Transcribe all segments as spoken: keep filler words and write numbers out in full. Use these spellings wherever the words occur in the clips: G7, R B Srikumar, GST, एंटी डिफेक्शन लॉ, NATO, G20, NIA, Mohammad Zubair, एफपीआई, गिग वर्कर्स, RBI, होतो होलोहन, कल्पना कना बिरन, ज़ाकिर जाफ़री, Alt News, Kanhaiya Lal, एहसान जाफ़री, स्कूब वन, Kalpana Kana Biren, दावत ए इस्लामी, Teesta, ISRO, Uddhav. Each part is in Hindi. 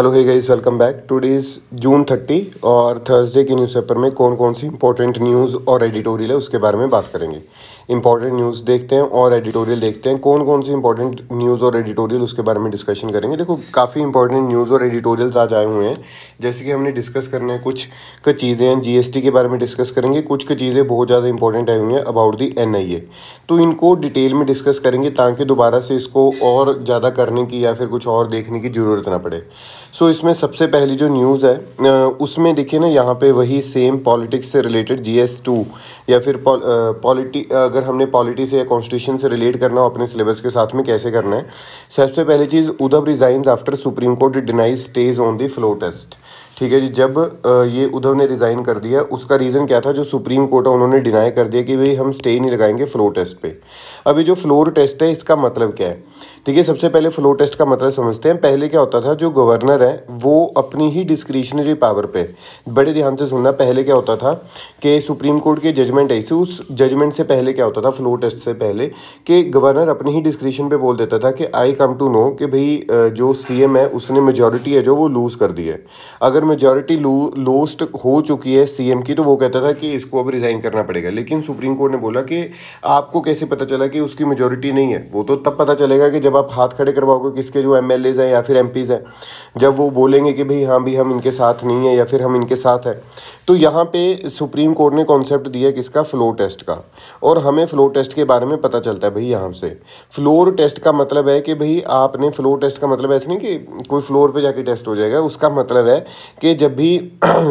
Hello hey guys, welcome back. Today is June thirty और थर्सडे के न्यूज़पेपर में कौन कौन सी इंपॉर्टेंट न्यूज़ और एडिटोरियल है उसके बारे में बात करेंगे। इंपॉर्टेंट न्यूज़ देखते हैं और एडिटोरियल देखते हैं, कौन कौन सी इंपॉर्टेंट न्यूज़ और एडिटोरियल उसके बारे में डिस्कशन करेंगे। देखो, काफ़ी इंपॉर्टेंट न्यूज़ और एडिटोरियल्स आज आए हुए हैं। जैसे कि हमने डिस्कस करने कुछ कुछ चीज़ें हैं, जीएसटी के बारे में डिस्कस करेंगे, कुछ कुछ चीज़ें बहुत ज़्यादा इंपॉर्टेंट आई हुई हैं अबाउट दी एनआईए। तो इनको डिटेल में डिस्कस करेंगे ताकि दोबारा से इसको और ज़्यादा करने की या फिर कुछ और देखने की ज़रूरत ना पड़े। सो so, इसमें सबसे पहली जो न्यूज़ है उसमें देखिए ना, यहाँ पे वही सेम पॉलिटिक्स से रिलेटेड जी एस टू या फिर पॉलिटी अगर हमने पॉलिटिक्स या कॉन्स्टिट्यूशन से रिलेट करना हो अपने सिलेबस के साथ में कैसे करना है। सबसे पहली चीज़, Uddhav resigns after supreme court denies stage on the floor test. ठीक है जी, जब ये उद्धव ने रिज़ाइन कर दिया उसका रीज़न क्या था, जो सुप्रीम कोर्ट है उन्होंने डिनाई कर दिया कि भाई हम स्टे नहीं लगाएंगे फ्लोर टेस्ट पे। अभी जो फ्लोर टेस्ट है इसका मतलब क्या है, ठीक है, सबसे पहले फ्लोर टेस्ट का मतलब समझते हैं। पहले क्या होता था, जो गवर्नर है वो अपनी ही डिस्क्रिशनरी पावर पे, बड़े ध्यान से सुनना, पहले क्या होता था कि सुप्रीम कोर्ट के जजमेंट ऐसे, उस जजमेंट से पहले क्या होता था, फ्लोर टेस्ट से पहले, कि गवर्नर अपनी ही डिस्क्रिशन पे बोल देता था कि आई कम टू नो कि भाई जो सी एम है उसने मेजोरिटी है जो वो लूज़ कर दी है। अगर मेजॉरिटी लोस्ट हो चुकी है सीएम की तो वो कहता था कि इसको अब रिज़ाइन करना पड़ेगा। लेकिन सुप्रीम कोर्ट ने बोला कि आपको कैसे पता चला कि उसकी मेजॉरिटी नहीं है, वो तो तब पता चलेगा कि जब आप हाथ खड़े करवाओगे किसके जो एमएलएज हैं या फिर एमपीज़ हैं, जब वो बोलेंगे कि भाई हाँ भाई हम इनके साथ नहीं है या फिर हम इनके साथ हैं। तो यहाँ पे सुप्रीम कोर्ट ने कॉन्सेप्ट दिया किसका, फ्लोर टेस्ट का। और हमें फ्लोर टेस्ट के बारे में पता चलता है भाई यहाँ से, फ्लोर टेस्ट का मतलब है कि भाई आपने, फ्लोर टेस्ट का मतलब ऐसे नहीं कि कोई फ्लोर पे जाके टेस्ट हो जाएगा, उसका मतलब है कि जब भी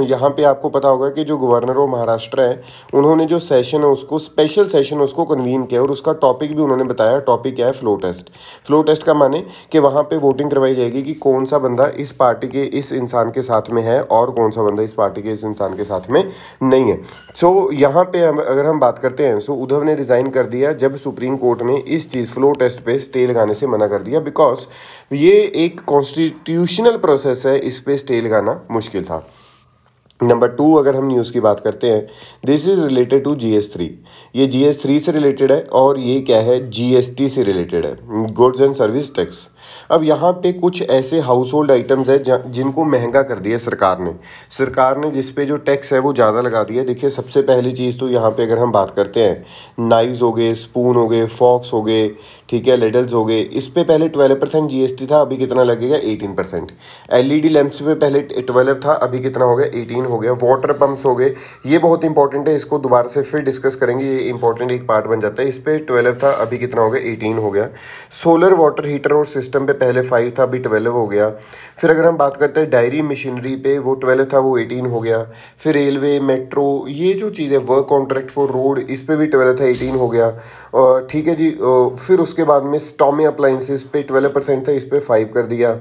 यहाँ पे आपको पता होगा कि जो गवर्नर ऑफ महाराष्ट्र है उन्होंने जो सेशन है उसको, स्पेशल सेशन उसको कन्वीन किया और उसका टॉपिक भी उन्होंने बताया, टॉपिक क्या है, फ्लोर टेस्ट। फ्लोर टेस्ट का माने कि वहाँ पे वोटिंग करवाई जाएगी कि कौन सा बंदा इस पार्टी के इस इंसान के साथ में है और कौन सा बंदा इस पार्टी के इस इंसान के साथ में नहीं है। सो so, यहाँ पे हम, अगर हम बात करते हैं, सो so, उद्धव ने रिज़ाइन कर दिया जब सुप्रीम कोर्ट ने इस चीज़ फ्लोर टेस्ट पे स्टे लगाने से मना कर दिया, बिकॉज ये एक कॉन्स्टिट्यूशनल प्रोसेस है, इस पर स्टे लगाना मुश्किल था। नंबर टू, अगर हम न्यूज़ की बात करते हैं, this is related to G S three, ये जी एस थ्री से रिलेटेड है और ये क्या है, जी एस टी से रिलेटेड है, गुड्स एंड सर्विस टैक्स। अब यहाँ पे कुछ ऐसे हाउस होल्ड आइटम्स हैं जिनको महंगा कर दिया सरकार ने, सरकार ने जिस पे जो टैक्स है वो ज़्यादा लगा दिया। देखिए, सबसे पहली चीज़ तो यहाँ पे अगर हम बात करते हैं, नाइव्स हो गए, स्पून हो गए, फॉक्स हो गए, ठीक है, लेडल्स हो गए, इस पे पहले ट्वेल्व परसेंट जीएसटी था, अभी कितना लगेगा, एटीन परसेंट। एलईडी लैंप्स पे पहले ट्वेल्व था, अभी कितना हो गया, एटीन हो गया। वाटर पम्प्स हो गए, ये बहुत इंपॉर्टेंट है, इसको दोबारा से फिर डिस्कस करेंगे, ये इंपॉर्टेंट एक पार्ट बन जाता है। इस पर ट्वेल्व था, अभी कितना हो गया, एटीन हो गया। सोलर वाटर हीटर और सिस्टम पे पहले फाइव था, अभी ट्वेल्व हो गया। फिर अगर हम बात करते हैं डायरी मशीनरी पे, वो ट्वेल्व था, वो एटीन हो गया। फिर रेलवे, मेट्रो, ये जो चीज़ें, वर्क कॉन्ट्रैक्ट फॉर रोड, इस पे भी ट्वेल्व था, एटीन हो गया, ठीक है जी। फिर उसके बाद में स्टॉमी अप्लाइंसेस पे ट्वेल्व परसेंट था, इस पर फाइव कर दिया।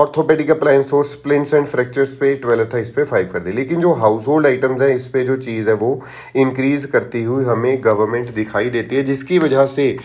ऑर्थोपेडिक अप्लाइंस और स्प्लिंट्स एंड फ्रैक्चर्स पे ट्वेल्व था, इस पर फाइव कर दिया। लेकिन जो हाउस होल्ड आइटम्स हैं इस पर जो चीज़ है वो इंक्रीज़ करती हुई हमें गवर्नमेंट दिखाई देती है, जिसकी वजह से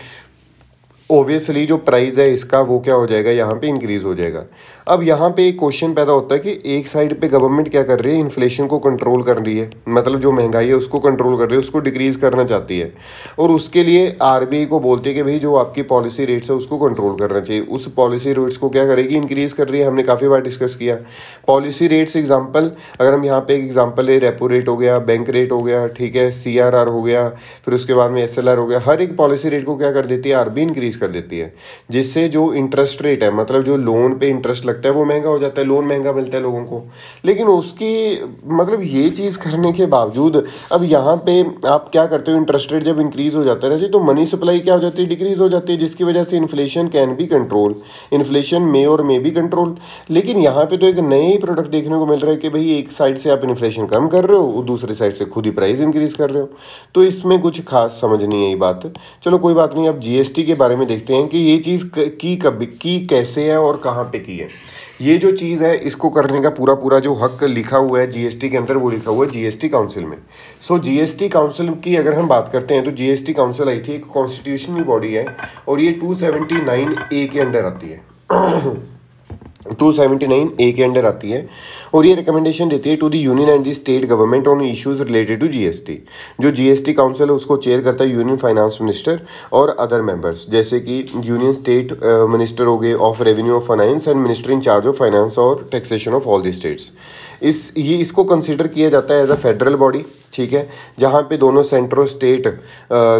ओबियसली जो प्राइस है इसका वो क्या हो जाएगा, यहाँ पे इंक्रीज़ हो जाएगा। अब यहाँ पे एक क्वेश्चन पैदा होता है कि एक साइड पे गवर्नमेंट क्या कर रही है, इन्फ्लेशन को कंट्रोल कर रही है, मतलब जो महंगाई है उसको कंट्रोल कर रही है, उसको डिक्रीज़ करना चाहती है, और उसके लिए आरबीआई को बोलती है कि भाई जो आपकी पॉलिसी रेट्स है उसको कंट्रोल करना चाहिए। उस पॉलिसी रेट्स को क्या करेगी, इंक्रीज़ कर रही है, हमने काफ़ी बार डिस्कस किया पॉलिसी रेट्स। एग्जाम्पल अगर हम यहाँ पे एक एग्जाम्पल है, रेपो रेट हो गया, बैंक रेट हो गया, ठीक है, सी आर आर हो गया, फिर उसके बाद में एस एल आर हो गया, हर एक पॉलिसी रेट को क्या कर देती है, आरबीआई इंक्रीज कर देती है, जिससे जो इंटरेस्ट रेट है, मतलब जो लोन पे इंटरेस्ट लगता है वो महंगा हो जाता है, लोन महंगा मिलता है लोगों को। लेकिन उसकी मतलब ये चीज़ करने के बावजूद अब यहाँ पे आप क्या करते हो, इंटरेस्ट रेट जब इंक्रीज हो जाता है ना तो मनी सप्लाई क्या हो जाती है, डिक्रीज हो जाती है, जिसकी वजह से inflation can be control, inflation में और मे बी कंट्रोल। लेकिन यहाँ पे तो एक नए प्रोडक्ट देखने को मिल रहा है कि भाई एक साइड से आप इन्फ्लेशन कम कर रहे हो, दूसरी साइड से खुद ही प्राइस इंक्रीज कर रहे हो, तो इसमें कुछ खास समझ नहीं आई बात। चलो कोई बात नहीं, अब जीएसटी के बारे में देखते हैं कि ये चीज़ की कब की कैसे है और कहाँ पे की है। ये जो चीज़ है इसको करने का पूरा पूरा जो हक लिखा हुआ है जीएसटी के अंदर वो लिखा हुआ है जीएसटी काउंसिल में। सो जीएसटी काउंसिल की अगर हम बात करते हैं तो जीएसटी काउंसिल आई थी, एक कॉन्स्टिट्यूशनल बॉडी है और ये टू सेवेंटी नाइन ए के अंडर आती है। टू सेवेंटी नाइन ए के अंडर आती है और ये रिकमेंडेशन देती है to the union and the state government on issues related to GST. जो जीएसटी काउंसिल है उसको चेयर करता है यूनियन फाइनेंस मिनिस्टर और अदर मेंबर्स, जैसे कि यूनियन स्टेट मिनिस्टर हो गए of revenue of finance and minister in charge of finance और taxation of all the states. इस ये इसको कंसिडर किया जाता है एज अ फेडरल बॉडी, ठीक है, जहाँ पे दोनों centre state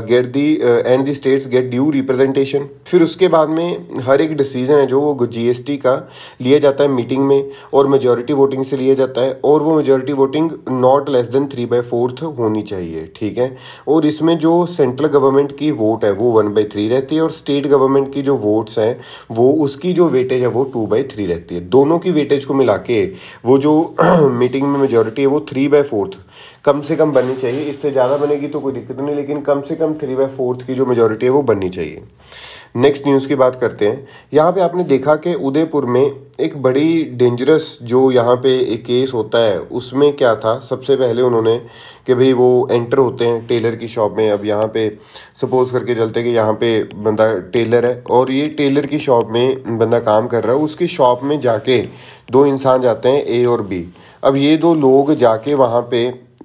get the and the states get due representation. फिर उसके बाद में हर एक डिसीजन है जो वो जीएसटी का लिया जाता है मीटिंग में और मेजॉरिटी वोटिंग से लिया जाता है, और वो majority voting not less than three by fourth होनी चाहिए, ठीक है। और इसमें जो सेंट्रल गवर्नमेंट की वोट है वो वन बाई थ्री रहती है और स्टेट गवर्नमेंट की जो वोट्स हैं वो उसकी जो वेटेज है वो टू बाई थ्री रहती है। दोनों की वेटेज को मिला के वो जो मीटिंग में मेजॉरिटी है वो थ्री बाई फोर्थ कम से कम बननी चाहिए। इससे ज़्यादा बनेगी तो कोई दिक्कत नहीं, लेकिन कम से कम थ्री बाई फोर्थ की जो मेजॉरिटी है वो बननी चाहिए। नेक्स्ट न्यूज़ की बात करते हैं। यहाँ पे आपने देखा कि उदयपुर में एक बड़ी डेंजरस जो यहाँ पे एक केस होता है उसमें क्या था, सबसे पहले उन्होंने कि भाई वो एंटर होते हैं टेलर की शॉप में। अब यहाँ पे सपोज करके चलते कि यहाँ पे बंदा टेलर है और ये टेलर की शॉप में बंदा काम कर रहा है, उसकी शॉप में जाके दो इंसान जाते हैं ए और बी। अब ये दो लोग जाके वहाँ पे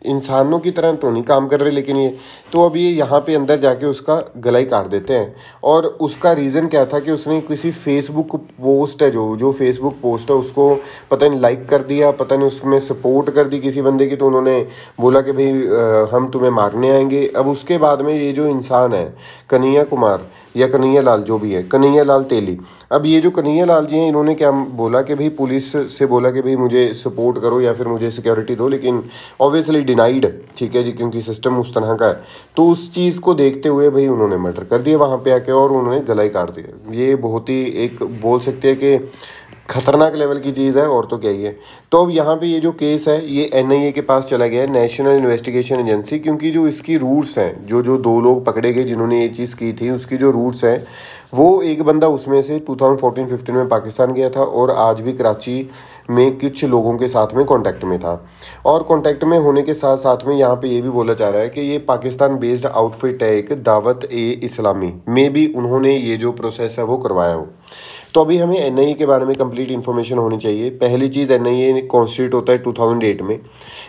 इंसानों की तरह तो नहीं काम कर रहे, लेकिन ये तो अब ये यहाँ पे अंदर जाके उसका गला ही काट देते हैं। और उसका रीज़न क्या था कि उसने किसी फेसबुक पोस्ट है जो जो फेसबुक पोस्ट है उसको पता नहीं लाइक कर दिया, पता नहीं उसमें सपोर्ट कर दी किसी बंदे की, तो उन्होंने बोला कि भाई हम तुम्हें मारने आएंगे। अब उसके बाद में ये जो इंसान है कन्हैया कुमार या कन्हैया लाल जो भी है, कन्हैया लाल तेली, अब ये जो कन्हैया लाल जी हैं इन्होंने क्या बोला कि भाई पुलिस से बोला कि भाई मुझे सपोर्ट करो या फिर मुझे सिक्योरिटी दो, लेकिन ऑब्वियसली डिनाइड, ठीक है जी, क्योंकि सिस्टम उस तरह का है। तो उस चीज़ को देखते हुए भाई उन्होंने मर्डर कर दिया वहाँ पे आके और उन्होंने गला ही काट दिया। ये बहुत ही एक बोल सकते हैं कि खतरनाक लेवल की चीज़ है और तो क्या ही है। तो अब यहाँ पे ये जो केस है ये एन आई ए के पास चला गया है, नेशनल इन्वेस्टिगेशन एजेंसी, क्योंकि जो इसकी रूट्स हैं, जो जो दो लोग पकड़े गए जिन्होंने ये चीज़ की थी उसकी जो रूट्स हैं वो एक बंदा उसमें से टू थाउजेंड फोर्टीन फिफ्टीन में पाकिस्तान गया था और आज भी कराची में कुछ लोगों के साथ में कॉन्टैक्ट में था। और कॉन्टैक्ट में होने के साथ साथ में यहाँ पे ये भी बोला जा रहा है कि ये पाकिस्तान बेस्ड आउटफिट है एक दावत ए इस्लामी में भी उन्होंने ये जो प्रोसेस है वो करवाया हो। तो अभी हमें एन आई ए के बारे में कंप्लीट इन्फॉर्मेशन होनी चाहिए। पहली चीज़, एन आई ए कॉन्स्टिट्यूट होता है टू थाउजेंड एट में।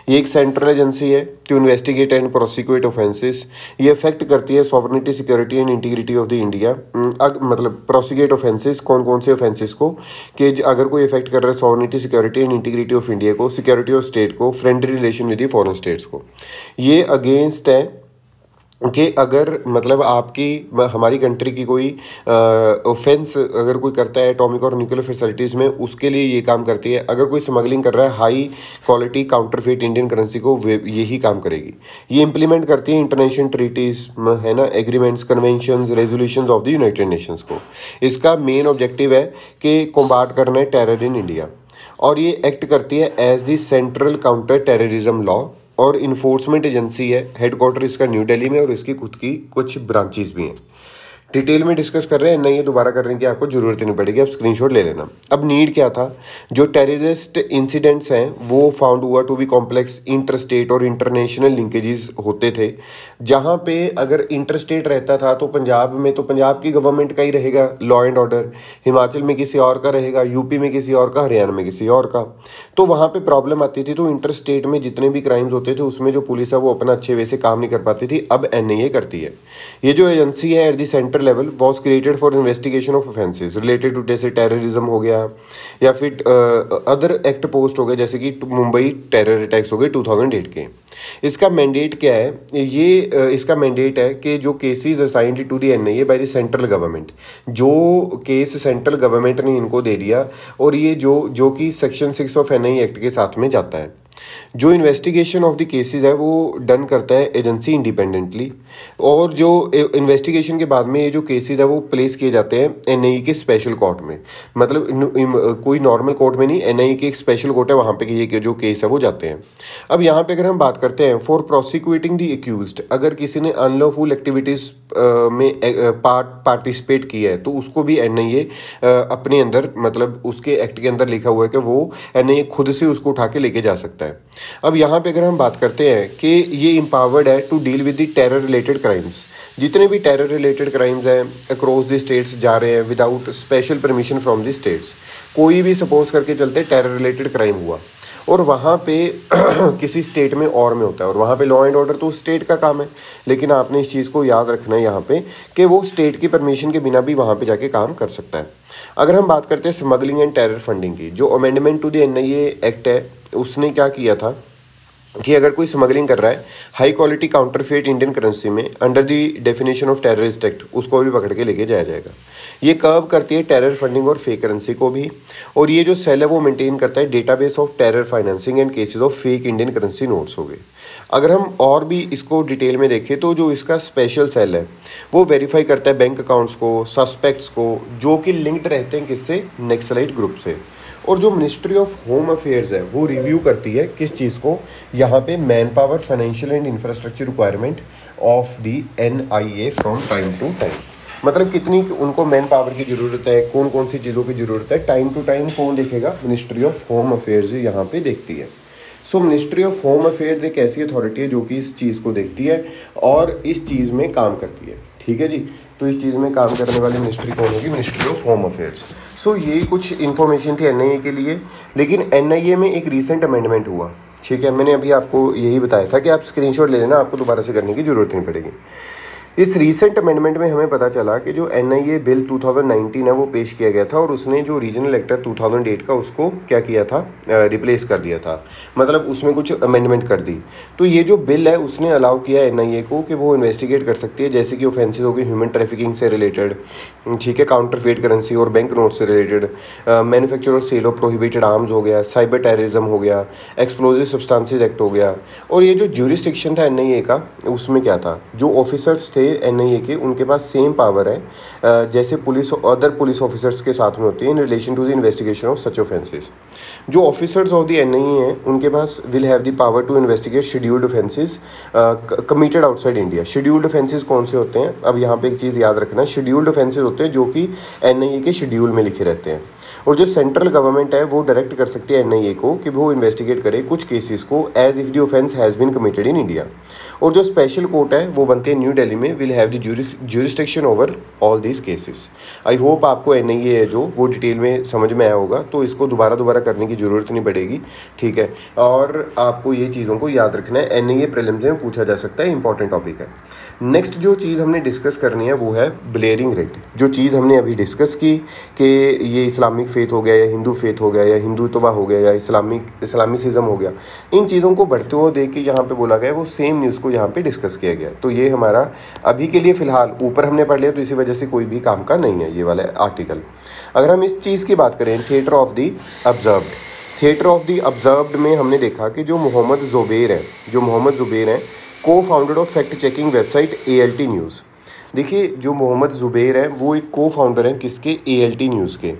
ये एक सेंट्रल एजेंसी है to investigate and prosecute offences. ये अफेक्ट करती है sovereignty, security and integrity of the India. Uh, मतलब प्रोसिक्यूट ऑफेंसेस, कौन कौन से ऑफेंसेस को, कि अगर कोई अफेक्ट कर रहा है sovereignty, security and integrity of India को, सिक्योरिटी ऑफ स्टेट को, friendly relation with the foreign states को। ये अगेंस्ट है कि अगर मतलब आपकी हमारी कंट्री की कोई ऑफेंस अगर कोई करता है एटॉमिक और न्यूक्लियर फैसिलिटीज़ में, उसके लिए ये काम करती है। अगर कोई स्मगलिंग कर रहा है high quality counterfeit Indian currency को, यही काम करेगी। ये इंप्लीमेंट करती है इंटरनेशनल ट्रीटीज़, है ना, agreements, conventions, resolutions of the United Nations को। इसका मेन ऑब्जेक्टिव है कि कॉम्बाट करना है टेरर इन इंडिया। और ये एक्ट करती है as the central counter terrorism law और इन्फोर्समेंट एजेंसी है। हेडक्वार्टर इसका न्यू दिल्ली में और इसकी खुद की कुछ ब्रांचेस भी हैं। डिटेल में डिस्कस कर रहे हैं, नहीं ये दोबारा करने की आपको ज़रूरत नहीं पड़ेगी, आप स्क्रीनशॉट ले लेना। अब नीड क्या था, जो टेररिस्ट इंसिडेंट्स हैं वो फाउंड हुआ to be complex inter state और इंटरनेशनल लिंकेजेस होते थे। जहाँ पे अगर इंटर स्टेट रहता था तो पंजाब में तो पंजाब की गवर्नमेंट का ही रहेगा लॉ एंड ऑर्डर, हिमाचल में किसी और का रहेगा, यूपी में किसी और का, हरियाणा में किसी और का, तो वहाँ पर प्रॉब्लम आती थी। तो इंटर स्टेट में जितने भी क्राइम्स होते थे उसमें जो पुलिस है वो अपना अच्छे वे से काम नहीं कर पाती थी। अब एन आई ए करती है। ये जो एजेंसी है at the centre level was created for investigation of offences related to, जैसे टेररिज्म हो गया या फिर अदर एक्ट पोस्ट हो गया, जैसे कि मुंबई टेरर अटैक्स हो गए टू थाउजेंड एट के। इसका मैंडेट क्या है, ये इसका मैंडेट है कि जो cases assigned to the N I A by the central government, जो केस सेंट्रल गवर्नमेंट ने इनको दे दिया और ये जो जो कि section six of N I act के साथ में जाता है। जो इन्वेस्टिगेशन ऑफ द केसेस है वो डन करता है एजेंसी इंडिपेंडेंटली, और जो इन्वेस्टिगेशन के बाद में ये जो केसेस है वो प्लेस किए जाते हैं एन आई ए के स्पेशल कोर्ट में। मतलब न, न, कोई नॉर्मल कोर्ट में नहीं, एन आई ए के एक स्पेशल कोर्ट है वहाँ पे ये के जो केस है वो जाते हैं। अब यहाँ पे अगर हम बात करते हैं फॉर प्रोसिक्यूटिंग द एक्यूज्ड, अगर किसी ने अनलॉफुल एक्टिविटीज़ में पार्ट पार्टिसिपेट किया है तो उसको भी एन आई ए अपने अंदर, मतलब उसके एक्ट के अंदर लिखा हुआ है कि वो एन आई ए खुद से उसको उठा के लेके जा सकता है। अब यहाँ पे अगर हम बात करते हैं कि ये एम्पावर्ड है to deal with the terror related crimes. जितने भी टेरर रिलेटेड क्राइम्स हैं अक्रॉस द स्टेट्स जा रहे हैं without special permission from the states, कोई भी सपोज करके चलते टेरर रिलेटेड क्राइम हुआ और वहाँ पे किसी स्टेट में और में होता है और वहाँ पे लॉ एंड ऑर्डर तो उस स्टेट का काम है, लेकिन आपने इस चीज़ को याद रखना है यहाँ पे कि वो स्टेट की परमिशन के बिना भी वहाँ पे जाके काम कर सकता है। अगर हम बात करते हैं स्मगलिंग एंड टेरर फंडिंग की, जो amendment to the N I A act है उसने क्या किया था कि अगर कोई स्मगलिंग कर रहा है high quality counterfeit Indian currency में under the definition of terrorist act उसको भी पकड़ के लेके जाया जाएगा। ये कर्व करती है टेरर फंडिंग और फेक करेंसी को भी, और ये जो सेल है वो मेंटेन करता है database of terror financing and cases of fake Indian currency notes हो गए। अगर हम और भी इसको डिटेल में देखें तो जो इसका स्पेशल सेल है वो वेरीफाई करता है बैंक अकाउंट्स को, सस्पेक्ट्स को, जो कि लिंक्ड रहते हैं किससे, नक्सलाइट ग्रुप से। और जो मिनिस्ट्री ऑफ होम अफेयर्स है वो रिव्यू करती है किस चीज़ को, यहाँ पे man power, financial and infrastructure requirement of the N I A from time to time, मतलब कितनी उनको मैन पावर की ज़रूरत है, कौन कौन सी चीज़ों की ज़रूरत है, टाइम टू टाइम कौन देखेगा, मिनिस्ट्री ऑफ होम अफेयर्स यहाँ पे देखती है। So ministry of home affairs एक ऐसी अथॉरिटी है जो कि इस चीज़ को देखती है और इस चीज़ में काम करती है, ठीक है जी। तो इस चीज़ में काम करने वाली मिनिस्ट्री कौन होगी, ministry of home affairs. So ये कुछ इन्फॉर्मेशन थी एन आई ए के लिए, लेकिन एन आई ए में एक रीसेंट अमेंडमेंट हुआ, ठीक है। मैंने अभी आपको यही बताया था कि आप स्क्रीनशॉट ले लेना, आपको दोबारा से करने की ज़रूरत नहीं पड़ेगी। इस रीसेंट अमेंडमेंट में हमें पता चला कि जो N I A bill two thousand nineteen है वो पेश किया गया था और उसने जो regional actor two thousand eight का उसको क्या किया था, रिप्लेस कर दिया था, मतलब उसमें कुछ अमेंडमेंट कर दी। तो ये जो बिल है उसने अलाउ किया एन आई ए को कि वो इन्वेस्टिगेट कर सकती है, जैसे कि ऑफेंसेज हो गए ह्यूमन ट्रैफिकिंग से रिलेटेड, ठीक है, काउंटरफेट करेंसी और बैंक नोट से रिलेटेड, मैन्युफैक्चर और सेल ऑफ प्रोहिबिटेड आर्म्स हो गया, साइबर टेररिज्म हो गया, एक्सप्लोजिव सब्सटेंसेज एक्ट हो गया। और ये जो ज्यूरिसडिक्शन था एन आई ए का उसमें क्या था, जो ऑफिसर्स एन आई ए के उनके पास सेम पावर है जैसे पुलिस अदर पुलिस ऑफिसर्स के साथ में होती है in relation to the investigation of such offences. जो officers of the N I A हैं उनके पास will have the power to investigate scheduled offences committed outside India. Scheduled offences कौन से होते हैं, अब यहाँ पे एक चीज़ याद रखना, शेड्यूल्ड ऑफेंसेस होते हैं जो कि एन आई ए के शेड्यूल में लिखे रहते हैं। और जो सेंट्रल गवर्नमेंट है वो डायरेक्ट कर सकती है एन आई ए को कि वो इन्वेस्टिगेट करे कुछ केसेस को as if the offence has been committed in India. और जो स्पेशल कोर्ट है वो बनते हैं न्यू दिल्ली में, will have the jurisdiction over all these cases. I hope आपको एन आई ए है जो वो डिटेल में समझ में आया होगा, तो इसको दोबारा दोबारा करने की ज़रूरत नहीं पड़ेगी, ठीक है। और आपको ये चीज़ों को याद रखना है, एन आई ए प्रीलिम्स में पूछा जा सकता है, इंपॉर्टेंट टॉपिक है। नेक्स्ट जो चीज़ हमने डिस्कस करनी है वो है ब्लेयरिंग रेट, जो चीज़ हमने अभी डिस्कस की कि ये इस्लामिक फेथ हो गया या हिंदू फेथ हो गया या हिंदुत्वा हो गया या इस्लामिक इस्लामिसिज्म हो गया, इन चीज़ों को बढ़ते हुए देख के यहाँ पे बोला गया, वो सेम न्यूज़ को यहाँ पे डिस्कस किया गया। तो ये हमारा अभी के लिए फ़िलहाल ऊपर हमने पढ़ लिया, तो इसी वजह से कोई भी काम का नहीं है ये वाला आर्टिकल। अगर हम इस चीज़ की बात करें, theatre of the observed, theatre of the observed में हमने देखा कि जो मोहम्मद ज़ुबैर है जो मोहम्मद ज़ुबैर हैं को founder of fact checking website A L T news. देखिए जो मोहम्मद ज़ुबैर हैं वो एक को फाउंडर हैं किसके, ए एल टी न्यूज़ के।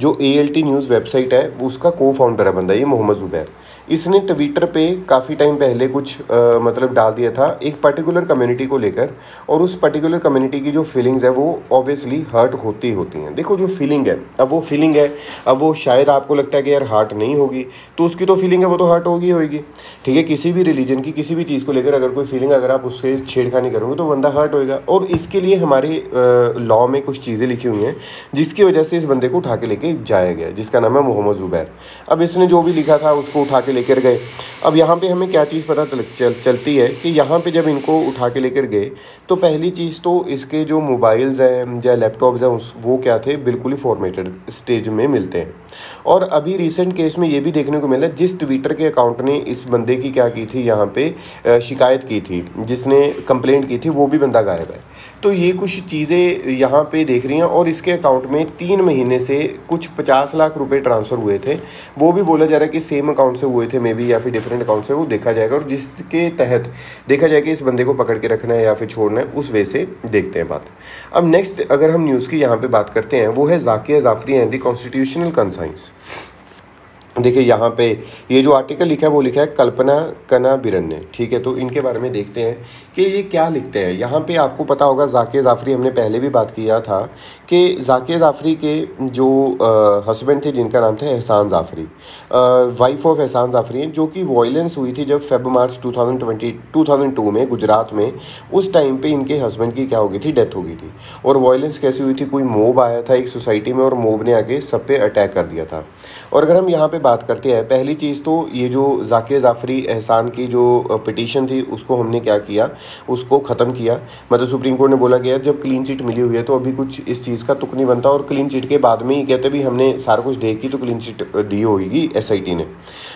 जो A L T news website है वो उसका को फाउंडर है बंदा ये मोहम्मद ज़ुबैर। इसने ट्विटर पे काफ़ी टाइम पहले कुछ आ, मतलब डाल दिया था एक पर्टिकुलर कम्युनिटी को लेकर, और उस पर्टिकुलर कम्युनिटी की जो फीलिंग्स है वो ऑब्वियसली हर्ट होती होती हैं। देखो जो फीलिंग है, अब वो फीलिंग है, अब वो शायद आपको लगता है कि यार हर्ट नहीं होगी, तो उसकी तो फीलिंग है वो तो हर्ट होगी होगी ठीक है। किसी भी रिलीजन की किसी भी चीज़ को लेकर अगर कोई फीलिंग, अगर आप उससे छेड़खानी करोगे तो बंदा हर्ट होएगा। और इसके लिए हमारे लॉ में कुछ चीज़ें लिखी हुई हैं जिसकी वजह से इस बंदे को उठा के लेके जाया गया, जिसका नाम है मोहम्मद ज़ुबैर। अब इसने जो भी लिखा था उसको उठा के लेकर गए। अब यहाँ पे हमें क्या चीज़ पता चल, चलती है कि यहाँ पे जब इनको उठा के लेकर गए तो पहली चीज़ तो इसके जो मोबाइल्स हैं या लैपटॉप्स हैं उस वो क्या थे, बिल्कुल ही फॉर्मेटेड स्टेज में मिलते हैं। और अभी रिसेंट केस में ये भी देखने को मिला, जिस ट्विटर के अकाउंट ने इस बंदे की क्या की थी यहाँ पे शिकायत की थी, जिसने कंप्लेंट की थी, वो भी बंदा गायब है। तो ये कुछ चीज़ें यहाँ पे देख रही हैं। और इसके अकाउंट में तीन महीने से कुछ पचास लाख रुपए ट्रांसफ़र हुए थे, वो भी बोला जा रहा है कि सेम अकाउंट से हुए थे मे बी या फिर डिफरेंट अकाउंट से, वो देखा जाएगा। और जिसके तहत देखा जाएगा कि इस बंदे को पकड़ के रखना है या फिर छोड़ना है, उस वे से देखते हैं बात। अब नेक्स्ट अगर हम न्यूज़ की यहाँ पर बात करते हैं वो है कानिया Jafri and the constitutional conscience. देखिए यहाँ पे ये जो आर्टिकल लिखा है वो लिखा है कल्पना कना बिरन ने, ठीक है। तो इनके बारे में देखते हैं कि ये क्या लिखते हैं। यहाँ पे आपको पता होगा जाकिर जाफ़री, हमने पहले भी बात किया था कि जाकिर जाफ़री के जो हस्बैंड थे जिनका नाम था एहसान जाफ़री, वाइफ ऑफ एहसान जाफ़री हैं, जो कि वायलेंस हुई थी जब Feb March two thousand twenty two thousand two में गुजरात में, उस टाइम पर इनके हस्बैंड की क्या हो गई थी, डेथ हो गई थी। और वायलेंस कैसी हुई थी, कोई मोब आया था एक सोसाइटी में और मोब ने आके सब पे अटैक कर दिया था। और अगर हम यहाँ पे बात करते हैं, पहली चीज़ तो ये जो जाकिर जाफ़री एहसान की जो पिटीशन थी उसको हमने क्या किया, उसको ख़त्म किया। मतलब सुप्रीम कोर्ट ने बोला कि यार जब क्लीन चिट मिली हुई है तो अभी कुछ इस चीज़ का तुक नहीं बनता, और क्लीन चिट के बाद में ही कहते भी हमने सारा कुछ देखी तो क्लीन चिट दी होगी एस आई टी ने।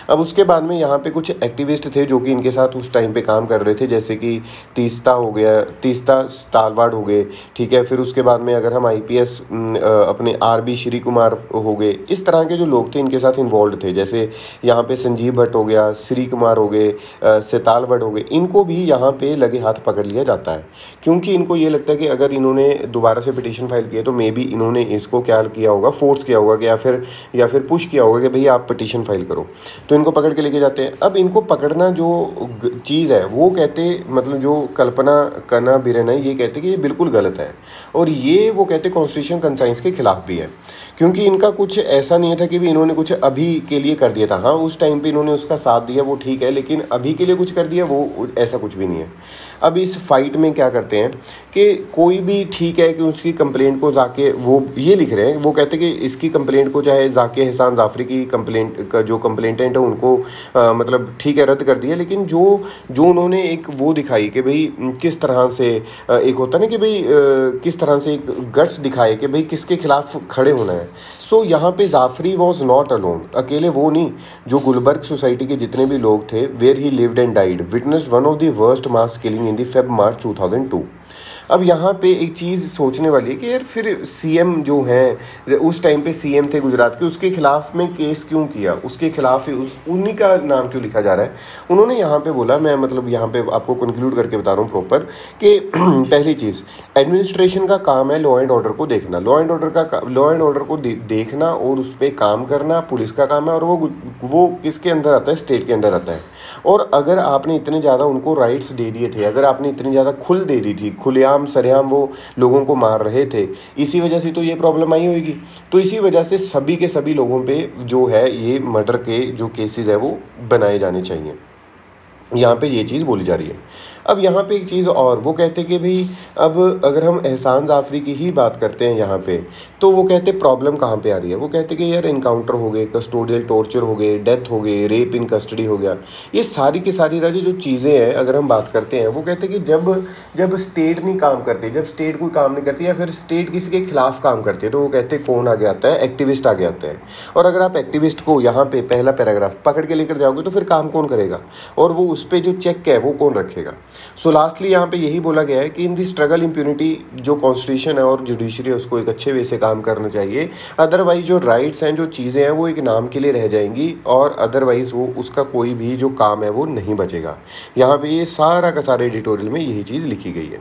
अब उसके बाद में यहाँ पर कुछ एक्टिविस्ट थे जो कि इनके साथ उस टाइम पर काम कर रहे थे, जैसे कि तीस्ता हो गया, तीस्ता स्टालवाड हो गए, ठीक है। फिर उसके बाद में अगर हम आई पी एस अपने आर बी श्रीकुमार हो गए, इस तरह के जो लोग थे इनके साथ इन्वॉल्व थे। जैसे यहाँ पे संजीव भट्ट हो गया, श्री कुमार हो गए, सेताल भट्ट हो गए, इनको भी यहाँ पे लगे हाथ पकड़ लिया जाता है, क्योंकि इनको ये लगता है कि अगर इन्होंने दोबारा से पिटीशन फाइल किया तो मे बी इन्होंने इसको क्या किया होगा, फोर्स किया होगा कि या फिर या फिर पुश किया होगा कि भई आप पिटीशन फाइल करो, तो इनको पकड़ के लेके जाते हैं। अब इनको पकड़ना जो चीज़ है वो कहते, मतलब जो कल्पना कना बिरेन है ये कहते कि ये बिल्कुल गलत है, और ये वो कहते कॉन्स्टिट्यूशन कंसाइंस के खिलाफ भी है, क्योंकि इनका कुछ ऐसा नहीं था कि भी इन्होंने कुछ अभी के लिए कर दिया था। हाँ, उस टाइम पे इन्होंने उसका साथ दिया वो ठीक है, लेकिन अभी के लिए कुछ कर दिया वो ऐसा कुछ भी नहीं है। अब इस फाइट में क्या करते हैं कि कोई भी, ठीक है कि उसकी कंप्लेंट को जाके, वो ये लिख रहे हैं, वो कहते हैं कि इसकी कंप्लेंट को चाहे जाके एहसान जाफ़री की कंप्लेंट का जो कंप्लेंटेंट है उनको आ, मतलब ठीक है रद्द कर दिया, लेकिन जो जो उन्होंने एक वो दिखाई कि भाई किस तरह से एक होता ना कि भाई किस तरह से एक गट्स दिखाए कि भाई किसके खिलाफ खड़े होना है। सो so, यहाँ पे जाफ़री वॉज नॉट अलोन, अकेले वो नहीं, जो गुलबर्ग सोसाइटी के जितने भी लोग थे, where he lived and died, witness one of the worst mass killing in the Feb March two thousand two. अब यहाँ पे एक चीज़ सोचने वाली है कि यार फिर सीएम जो हैं, उस टाइम पे सीएम थे गुजरात के, उसके खिलाफ में केस क्यों किया, उसके खिलाफ उस उन्हीं का नाम क्यों लिखा जा रहा है। उन्होंने यहाँ पे बोला, मैं मतलब यहाँ पे आपको कंक्लूड करके बता रहा हूँ प्रॉपर, कि पहली चीज़ एडमिनिस्ट्रेशन का काम है लॉ एंड ऑर्डर को देखना, लॉ एंड ऑर्डर का लॉ एंड ऑर्डर को देखना और उस पर काम करना पुलिस का काम है, और वो वो किसके अंदर आता है, स्टेट के अंदर आता है। और अगर आपने इतने ज़्यादा उनको राइट्स दे दिए थे, अगर आपने इतनी ज़्यादा खुल दे दी थी, खुलेआम सरेआम वो लोगों को मार रहे थे, इसी वजह से तो ये प्रॉब्लम आई होगी। तो इसी वजह से सभी के सभी लोगों पे जो है ये मर्डर के जो केसेस है वो बनाए जाने चाहिए, यहाँ पे ये चीज़ बोली जा रही है। अब यहाँ पे एक चीज़ और, वो कहते कि भाई अब अगर हम एहसान जाफ़री की ही बात करते हैं यहाँ पे, तो वो कहते प्रॉब्लम कहाँ पे आ रही है, वो कहते कि यार इनकाउंटर हो गए, कस्टोडियल टॉर्चर हो गए, डेथ हो गए, रेप इन कस्टडी हो गया, ये सारी की सारी राजी जो चीज़ें हैं अगर हम बात करते हैं, वो कहते कि जब जब स्टेट नहीं काम करती, जब स्टेट कोई काम नहीं करती या फिर स्टेट किसी के खिलाफ काम करती है, तो वो कहते कौन आगे आता है, एक्टिविस्ट आगे आता है। और अगर आप एक्टिविस्ट को यहाँ पर पहला पैराग्राफ पकड़ के लेकर जाओगे तो फिर काम कौन करेगा, और वो उस पर जो चेक है वो कौन रखेगा। सो लास्टली यहाँ पे यही बोला गया है कि इन दी स्ट्रगल इम्प्यूनिटी, जो कॉन्स्टिट्यूशन है और जुडिशरी है उसको एक अच्छे वे से काम करना चाहिए, अदरवाइज जो राइट्स हैं, जो चीज़ें हैं वो एक नाम के लिए रह जाएंगी, और अदरवाइज वो उसका कोई भी जो काम है वो नहीं बचेगा। यहाँ पे ये सारा का सारा एडिटोरियल में यही चीज़ लिखी गई है।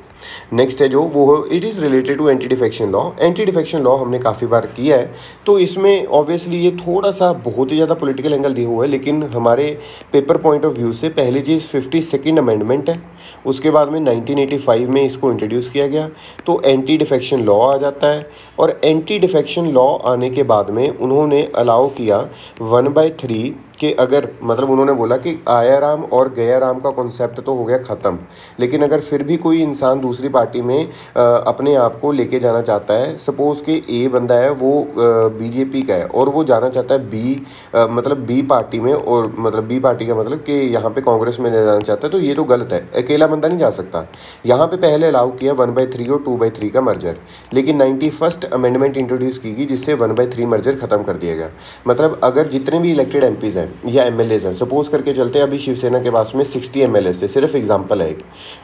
नेक्स्ट है जो वो, it is related to एंटी डिफेक्शन लॉ। एंटी डिफेक्शन लॉ हमने काफ़ी बार किया है, तो इसमें ऑब्वियसली ये थोड़ा सा बहुत ही ज़्यादा पोलिटिकल एंगल दिया हुआ है, लेकिन हमारे पेपर पॉइंट ऑफ व्यू से पहली चीज़ फिफ्टी सेकेंड अमेंडमेंट है, उसके बाद में नाइनटीन एटी फाइव में इसको इंट्रोड्यूस किया गया, तो एंटी डिफेक्शन लॉ आ जाता है। और एंटी डिफेक्शन लॉ आने के बाद में उन्होंने अलाउ किया वन बाई थ्री कि अगर, मतलब उन्होंने बोला कि आया राम और गया राम का कॉन्सेप्ट तो हो गया ख़त्म, लेकिन अगर फिर भी कोई इंसान दूसरी पार्टी में आ, अपने आप को लेके जाना चाहता है, सपोज़ कि ए बंदा है वो बीजेपी का है और वो जाना चाहता है बी आ, मतलब बी पार्टी में, और मतलब बी पार्टी का मतलब कि यहाँ पे कांग्रेस में जाना चाहता है, तो ये तो गलत है, अकेला बंदा नहीं जा सकता। यहाँ पर पहले अलाउ किया वन बाई थ्री और टू बाई थ्री का मर्जर, लेकिन नाइन्टी फर्स्ट अमेंडमेंट इंट्रोड्यूस की गई जिससे वन बाई थ्री मर्जर ख़त्म कर दिया गया। मतलब अगर जितने भी इलेक्टेड एम पीज़ हैं, हैं या एमएलएज हैं, सपोज करके चलते हैं अभी शिवसेना के पास में सिक्सटी एमएलएज थे, सिर्फ एग्जांपल है,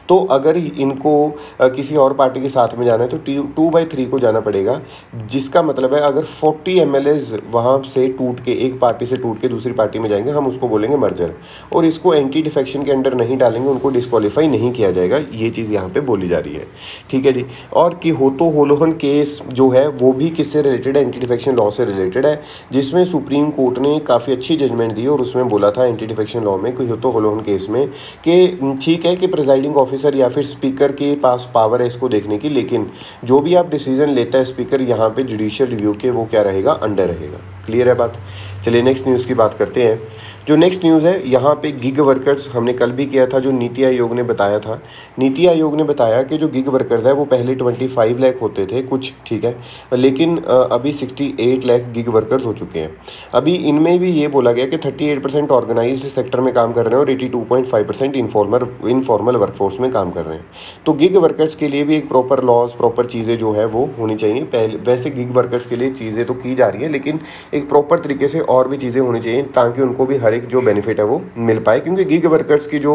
तो अगर इनको किसी और पार्टी के साथ में जाना है तो टू बाई थ्री को जाना पड़ेगा, जिसका मतलब है अगर फोर्टी एमएलएज वहाँ से टूट के एक पार्टी से टूट के दूसरी पार्टी में जाएंगे हम उसको बोलेंगे मर्जर, और इसको एंटी डिफेक्शन के अंडर नहीं डालेंगे, उनको डिस्क्वालीफाई नहीं किया जाएगा, ये चीज़ यहाँ पे बोली जा रही है, ठीक है जी। और कि होतो होलोहन केस जो है वो भी किससे रिलेटेड है, एंटी डिफेक्शन लॉ से रिलेटेड है, जिसमें सुप्रीम कोर्ट ने काफ़ी अच्छी जजमेंट दी और उसमें बोला था एंटी डिफेक्शन लॉ में कि होतो होलोहन केस में कि ठीक है कि प्रेजाइडिंग ऑफिसर या फिर स्पीकर के पास पावर है इसको देखने की, लेकिन जो भी आप डिसीजन लेता है स्पीकर यहाँ पर जुडिशियल रिव्यू के वो क्या रहेगा, अंडर रहेगा। क्लियर है बात। चलिए नेक्स्ट न्यूज़ की बात करते हैं। जो नेक्स्ट न्यूज़ है यहाँ पे गिग वर्कर्स, हमने कल भी किया था, जो नीति आयोग ने बताया था, नीति आयोग ने बताया कि जो गिग वर्कर्स है वो पहले पच्चीस लाख होते थे कुछ, ठीक है, लेकिन अभी अड़सठ लाख गिग वर्कर्स हो चुके हैं। अभी इनमें भी ये बोला गया कि अड़तीस परसेंट ऑर्गेनाइज्ड सेक्टर में काम कर रहे हैं और बयासी पॉइंट पाँच परसेंट इनफॉर्मल इनफॉर्मल वर्कफोर्स में काम कर रहे हैं, तो गिग वर्कर्स के लिए भी एक प्रॉपर लॉज प्रॉपर चीज़ें जो है वो होनी चाहिए। पहले वैसे गिग वर्कर्स के लिए चीज़ें तो की जा रही है, लेकिन एक प्रॉपर तरीके से और भी चीज़ें होनी चाहिए ताकि उनको भी हर एक जो बेनिफिट है वो मिल पाए, क्योंकि गिग वर्कर्स की जो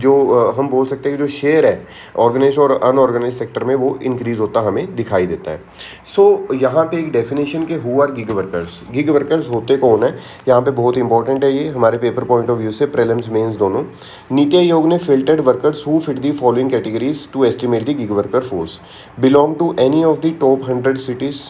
जो हम बोल सकते हैं कि जो शेयर है ऑर्गेनाइज और अनऑर्गेनाइज सेक्टर में वो इंक्रीज़ होता हमें दिखाई देता है। सो so, यहाँ पे एक डेफिनेशन के who are गिग वर्कर्स, गिग वर्कर्स होते कौन है, यहाँ पे बहुत इंपॉर्टेंट है ये हमारे पेपर पॉइंट ऑफ व्यू से, प्रीलिम्स मेंस दोनों। नीति आयोग ने filtered workers who fit the following categories to estimate the gig worker force, belong to any of the top hundred cities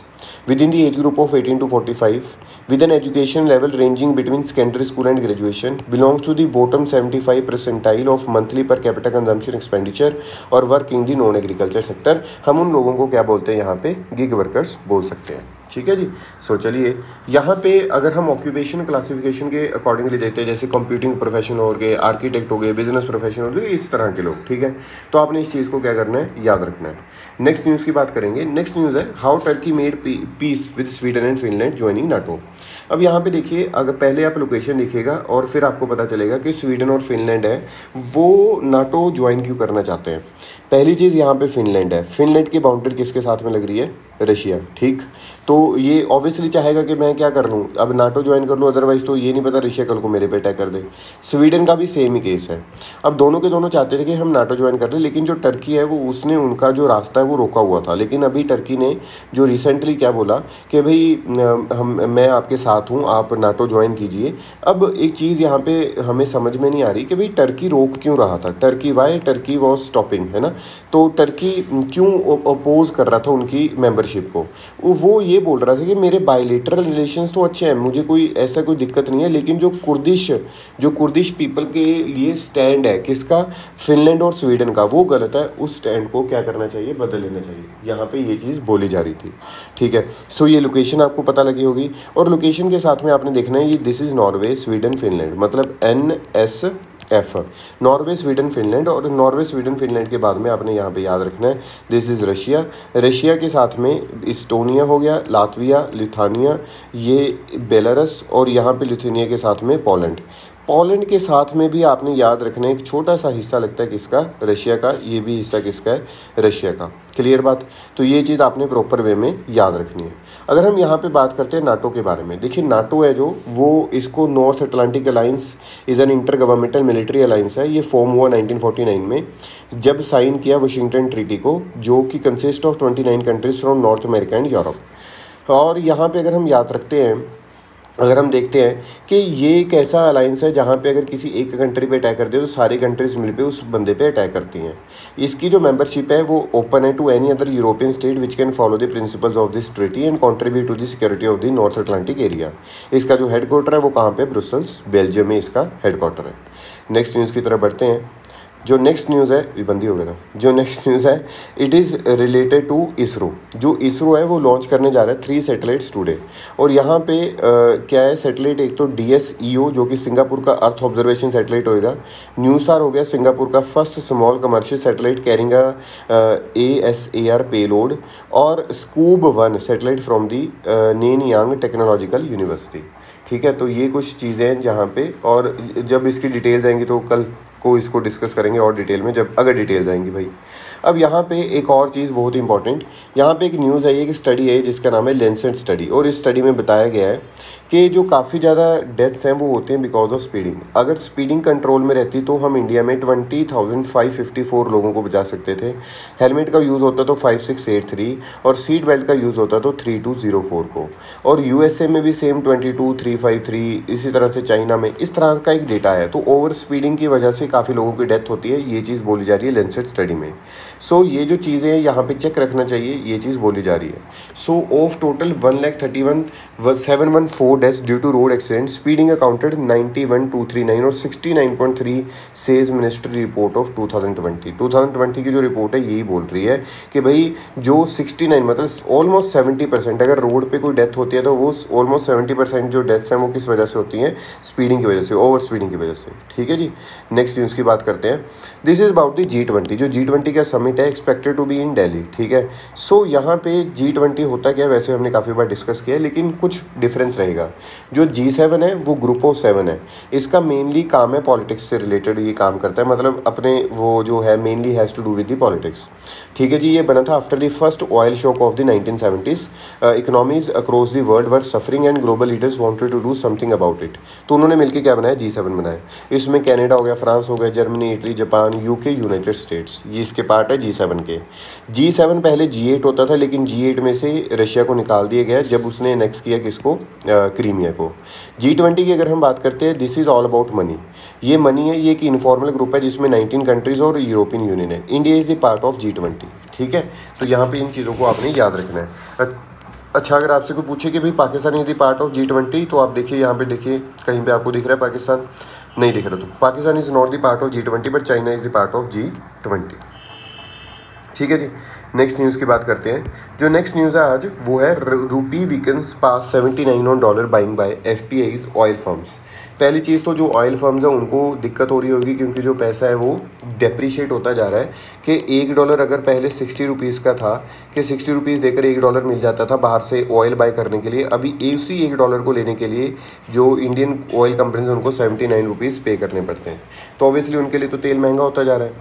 within the age group of eighteen to forty-five, with an education level ranging between secondary school and graduation, belongs to the bottom seventy-five percentile of monthly per capita consumption expenditure और work in the non agriculture sector, हम उन लोगों को क्या बोलते हैं यहाँ पे gig workers बोल सकते हैं, ठीक है जी। सो चलिए यहाँ पे अगर हम ऑक्यूपेशन क्लासिफिकेशन के अकॉर्डिंगली देखते हैं, जैसे कंप्यूटिंग प्रोफेशन हो गए, आर्किटेक्ट हो गए, बिजनेस प्रोफेशन हो गए, इस तरह के लोग, ठीक है, तो आपने इस चीज़ को क्या करना है, याद रखना है। नेक्स्ट न्यूज़ की बात करेंगे। नेक्स्ट न्यूज़ है how Turkey made peace with Sweden and Finland joining NATO. अब यहाँ पे देखिए, अगर पहले आप लोकेशन देखिएगा और फिर आपको पता चलेगा कि स्वीडन और फिनलैंड है वो नाटो ज्वाइन क्यों करना चाहते हैं। पहली चीज़ यहाँ पे फिनलैंड है, फिनलैंड की बाउंड्री किसके साथ में लग रही है, रशिया, ठीक, तो ये ऑब्वियसली चाहेगा कि मैं क्या कर लूँ, अब नाटो ज्वाइन कर लूँ, अदरवाइज़ तो ये नहीं पता रशिया कल को मेरे पे अटैक कर दे। स्वीडन का भी सेम ही केस है, अब दोनों के दोनों चाहते थे कि हम नाटो ज्वाइन कर लें, लेकिन जो टर्की है वो उसने उनका जो रास्ता है वो रोका हुआ था, लेकिन अभी टर्की ने जो रिसेंटली क्या बोला कि भाई हम मैं आपके साथ हूँ, आप नाटो ज्वाइन कीजिए। अब एक चीज़ यहाँ पर हमें समझ में नहीं आ रही कि भाई टर्की रोक क्यों रहा था, Turkey why Turkey was stopping, है ना, तो टर्की क्यों अपोज कर रहा था उनकी मेंबरशिप को। वो ये बोल रहा था कि मेरे बायलेटरल रिलेशंस तो अच्छे हैं, मुझे कोई ऐसा कोई दिक्कत नहीं है, लेकिन जो कुर्दिश जो कुर्दिश पीपल के लिए स्टैंड है किसका, फिनलैंड और स्वीडन का, वो गलत है, उस स्टैंड को क्या करना चाहिए, बदल लेना चाहिए। यहाँ पे ये चीज़ बोली जा रही थी, ठीक है। सो ये लोकेशन आपको पता लगी होगी और लोकेशन के साथ में आपने देखना है ये this is Norway Sweden Finland, मतलब N S F, Norway Sweden Finland, और नॉर्वे स्वीडन फिनलैंड के बाद में आपने यहाँ पे याद रखना है दिस इज़ रशिया, रशिया के साथ में इस्टोनिया हो गया, लातविया, लिथुआनिया, ये बेलारूस, और यहाँ पे लिथुआनिया के साथ में पोलैंड। पोलैंड के साथ में भी आपने याद रखना एक छोटा सा हिस्सा लगता है किसका, रशिया का, ये भी हिस्सा किसका है, रशिया का। क्लियर बात, तो ये चीज़ आपने प्रॉपर वे में याद रखनी है। अगर हम यहाँ पे बात करते हैं नाटो के बारे में, देखिए नाटो है जो वो, इसको North Atlantic alliance is an inter governmental military alliance है, ये फॉर्म हुआ नाइनटीन फोर्टी नाइन में जब साइन किया वाशिंगटन ट्रीटी को, जो कि consist of twenty nine countries from North America and Europe. और यहाँ पर अगर हम याद रखते हैं, अगर हम देखते हैं कि ये एक ऐसा अलाइंस है जहाँ पे अगर किसी एक कंट्री पे अटैक करते हैं तो सारी कंट्रीज़ मिलकर उस बंदे पे अटैक करती हैं। इसकी जो मेंबरशिप है वो ओपन है to any other European state which can follow the principles of this treaty and contribute to the security of the North Atlantic area. इसका जो हेडक्वार्टर है वो कहाँ पर, ब्रुसेल्स बेल्जियम में इसका हेडक्वार्टर है। नेक्स्ट न्यूज़ की तरफ बढ़ते हैं। जो नेक्स्ट न्यूज़ है, ये बंदी हो गया था, जो नेक्स्ट न्यूज़ है it is related to ISRO. जो इसरो है वो लॉन्च करने जा रहा है थ्री सैटेलाइट्स टुडे, और यहाँ पे आ, क्या है सैटेलाइट, एक तो डी एस ई ओ जो कि सिंगापुर का अर्थ ऑब्जर्वेशन सैटेलाइट होएगा, न्यूसार हो गया सिंगापुर का first small commercial satellite carrying A S A R payload, और स्कूब वन satellite from the Nanyang Technological University, ठीक है। तो ये कुछ चीज़ें हैं जहाँ पे, और जब इसकी डिटेल्स आएंगी तो कल को इसको डिस्कस करेंगे और डिटेल में, जब अगर डिटेल्स आएंगी भाई। अब यहाँ पे एक और चीज़ बहुत इंपॉर्टेंट, यहाँ पे एक न्यूज़ आई है, एक स्टडी है जिसका नाम है लेंसेट स्टडी, और इस स्टडी में बताया गया है कि जो काफ़ी ज़्यादा डेथ्स हैं वो होते हैं बिकॉज ऑफ स्पीडिंग। अगर स्पीडिंग कंट्रोल में रहती तो हम इंडिया में twenty thousand five fifty four लोगों को बचा सकते थे। हेलमेट का यूज़ होता तो फाइव सिक्स एट थ्री और सीट बेल्ट का यूज़ होता तो थ्री टू ज़ीरो फोर को, और यूएसए में भी same twenty two three five three इसी तरह से चाइना में इस तरह का एक डेटा है। तो ओवर स्पीडिंग की वजह से काफ़ी लोगों की डेथ होती है, ये चीज़ बोली जा रही है लैंसेट स्टडी में। सो so, ये जो चीज़ें यहाँ पर चेक रखना चाहिए, ये चीज़ बोली जा रही है। So of total one lakh thirty one seven one four deaths due to road accident, speeding accounted ninety one two three nine और sixty nine point three says ministry report of two thousand twenty. Two thousand twenty की जो रिपोर्ट है यही बोल रही है कि भाई जो सिक्सटी नाइन मतलब ऑलमोस्ट सेवेंटी परसेंट अगर रोड पे कोई डेथ होती है तो वो ऑलमोस्ट सेवेंटी परसेंट जो डेथ्स हैं वो किस वजह से होती हैं, स्पीडिंग की वजह से, ओवर स्पीडिंग की वजह से। ठीक है जी, नेक्स्ट न्यूज़ की बात करते हैं। This is about the G twenty. जो जी ट्वेंटी का समिट है expected to be in Delhi. ठीक है, सो so, यहाँ पे जी ट्वेंटी होता क्या, वैसे हमने काफ़ी बार डिस्कस किया लेकिन कुछ डिफरेंस रहेगा। जो जी सेवन है वो ग्रुप ऑफ सेवन है, इसका मेनली काम है पॉलिटिक्स से रिलेटेड, ये काम करता है मतलब अपने वो जो है mainly has to do with the politics. ठीक है जी, ये बना था after the first oil shock of the nineteen seventies. Economies across the world were suffering and global leaders wanted to do something about it. तो उन्होंने मिलकर क्या बनाया, जी सेवन बनाया। इसमें कैनेडा हो गया, फ्रांस हो गया, Germany, Italy, Japan, UK, United States, ये इसके पार्ट है जी सेवन के। जी सेवन पहले जी एट होता था लेकिन जी एट में से रशिया को निकाल दिया गया जब उसने एनेक्स किया किसको, क्रीमिया को। जी ट्वेंटी की अगर हम बात करते हैं, this is all about money. ये मनी है, ये एक इनफॉर्मल ग्रुप है जिसमें नाइनटीन कंट्रीज़ और यूरोपियन यूनियन है। India is the part of G twenty. ठीक है, तो यहाँ पे इन चीज़ों को आपने याद रखना है। अच्छा, अगर आपसे कोई पूछे कि भाई Pakistan is the part of G twenty, तो आप देखिए यहाँ पे, देखिए कहीं पे आपको दिख रहा है पाकिस्तान, नहीं दिख रहा तो Pakistan is not the part of G twenty but China is the part of G twenty. ठीक है जी, नेक्स्ट न्यूज़ की बात करते हैं। जो नेक्स्ट न्यूज़ है आज वो है rupee weakens past seventy nine on dollar buying by FPIs oil firms. पहली चीज़ तो जो ऑयल फर्म्स हैं उनको दिक्कत हो रही होगी क्योंकि जो पैसा है वो डेप्रिशिएट होता जा रहा है। कि एक डॉलर अगर पहले सिक्सटी रुपीज़ का था, कि सिक्सटी रुपीज़ देकर एक डॉलर मिल जाता था बाहर से ऑयल बाय करने के लिए, अभी उसी एक डॉलर को लेने के लिए जो इंडियन ऑयल कंपनीज उनको सेवेंटी नाइन रुपीज़ पे करने पड़ते हैं। तो ऑब्वियसली उनके लिए तो तेल महंगा होता जा रहा है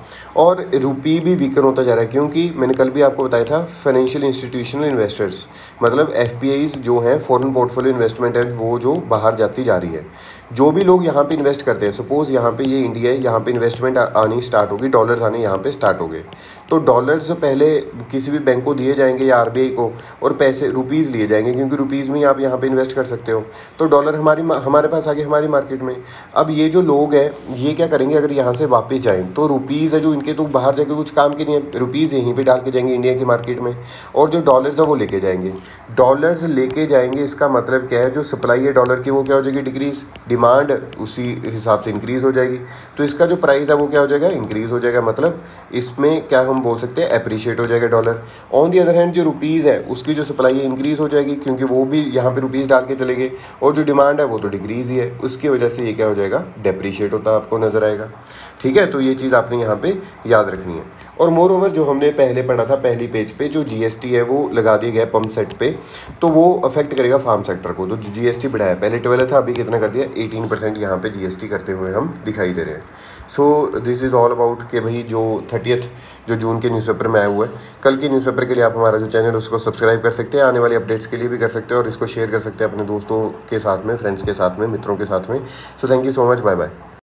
और रुपये भी वीकन होता जा रहा है, क्योंकि मैंने कल भी आपको बताया था फाइनेंशियल इंस्टीट्यूशनल इन्वेस्टर्स मतलब एफपीआईज़ जो हैं फॉरेन पोर्टफोलियो इन्वेस्टमेंट है वो जो बाहर जाती जा रही है। जो भी लोग यहाँ पे इन्वेस्ट करते हैं, सपोज़ यहाँ पे ये इंडिया है, यहाँ पे इन्वेस्टमेंट आनी स्टार्ट होगी, डॉलर्स आने यहाँ पे स्टार्ट हो गए, तो डॉलर्स पहले किसी भी बैंक को दिए जाएंगे या आरबीआई को और पैसे रुपीज़ लिए जाएंगे क्योंकि रुपीज़ में आप यहाँ पे इन्वेस्ट कर सकते हो। तो डॉलर हमारी हमारे पास आ गए हमारी मार्केट में। अब ये जो लोग हैं ये क्या करेंगे, अगर यहाँ से वापस जाएँ तो रुपीज़ है जो इनके तो बाहर जाके कुछ काम के नहीं है, रुपीज़ यहीं पर डाल के जाएंगे इंडिया की मार्केट में और जो डॉलर्स है वो लेके जाएंगे। डॉलर्स लेके जाएंगे, इसका मतलब क्या है, जो सप्लाई है डॉलर की वो क्या हो जाएगी, डिक्रीज़, डिमांड उसी हिसाब से इंक्रीज़ हो जाएगी, तो इसका जो प्राइस है वो क्या हो जाएगा, इंक्रीज़ हो जाएगा। मतलब इसमें क्या हम बोल सकते हैं, एप्रिशिएट हो जाएगा dollar. On the other hand जो रुपीज़ है उसकी जो सप्लाई है इंक्रीज़ हो जाएगी क्योंकि वो भी यहाँ पे रुपीज़ डाल के चले गए और जो डिमांड है वो तो डिक्रीज़ ही है, उसकी वजह से ये क्या हो जाएगा, डेप्रिशिएट होता आपको नज़र आएगा। ठीक है, तो ये चीज़ आपने यहाँ पे याद रखनी है। और मोर ओवर जो हमने पहले पढ़ा था पहली पेज पे, जो जीएसटी है वो लगा दिया गया पंप सेट पे, तो वो अफेक्ट करेगा फार्म सेक्टर को। तो जीएसटी बढ़ाया, पहले ट्वेल्व था अभी कितना कर दिया, एटीन परसेंट यहाँ पे जीएसटी करते हुए हम दिखाई दे रहे हैं। So this is all about के भाई जो थर्टियथ जो जून के न्यूज़पेपर में आया हुआ है। कल के न्यूज़पेपर के लिए आप हमारा जो चैनल उसको सब्सक्राइब कर सकते हैं, आने वाली अपडेट्स के लिए भी कर सकते हैं और इसको शेयर कर सकते हैं अपने दोस्तों के साथ में, फ्रेंड्स के साथ में, मित्रों के साथ में। So thank you so much, bye bye.